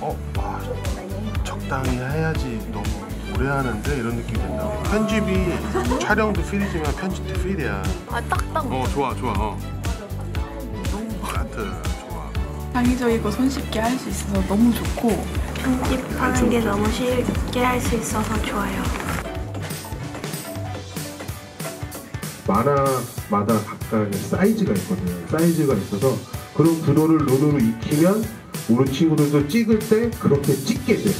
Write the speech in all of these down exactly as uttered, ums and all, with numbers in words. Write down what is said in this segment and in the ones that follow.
어? 아, 적당히 해야지 너무 오래 하는데 이런 느낌이 든다고. 편집이 촬영도 필이지만 편집도 필이야. 아, 딱딱. 어, 좋아, 좋아. 어. 너무 아트 좋아. 창의적이고 손쉽게 할 수 있어서 너무 좋고 편집하는 게 너무 쉽게 할 수 있어서 좋아요. 만화마다 각각의 사이즈가 있거든요. 사이즈가 있어서 그런 분호를 눈으로 익히면 우리 친구들도 찍을 때 그렇게 찍게 돼.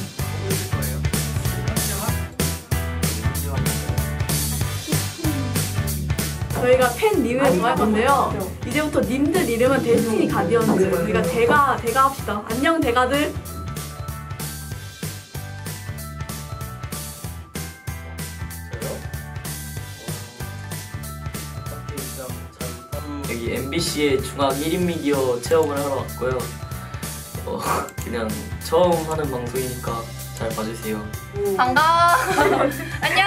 저희가 팬 님을 정할 건데요. 이제부터 님들 이름은 데스티니 가디언즈. 우리가 대가, 대가 합시다. 안녕, 대가들. 여기 엠비씨의 중학 일 인 미디어 체험을 하러 왔고요. 어, 그냥 처음 하는 방송이니까 잘 봐주세요. 반가워. 안녕.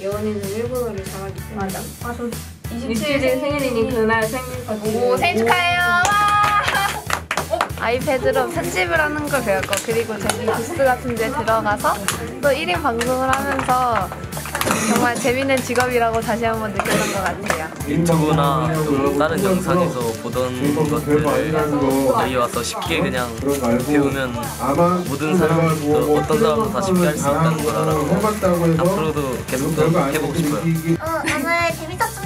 예원이는 일본어를 잘하기 때문에. 맞아. 아, 저 이십칠일 생일이니 그날 생일까지. 오, 생일 축하해요. 오. 아이패드로 편집을 하는 걸 배웠고, 그리고 저기 부스 같은 데 들어가서 또 일 인 방송을 하면서 정말 재밌는 직업이라고 다시 한번 느꼈던 것 같아요. 인터뷰나 또 다른 영상에서 보던 것들을 여기 와서 쉽게 그냥 배우면 모든 사람도 어떤 사람도 다 쉽게 할 수 있다는 걸 알아서 앞으로도 계속 더 해보고 싶어요. 어, 오늘 재밌었어.